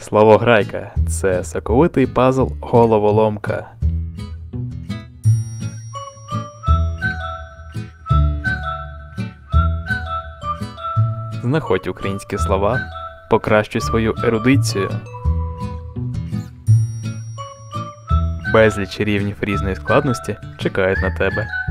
Слово-Грайка – це соковитий пазл головоломка. Знаходь українські слова, покращуй свою ерудицію. Безліч рівнів різної складності чекають на тебе.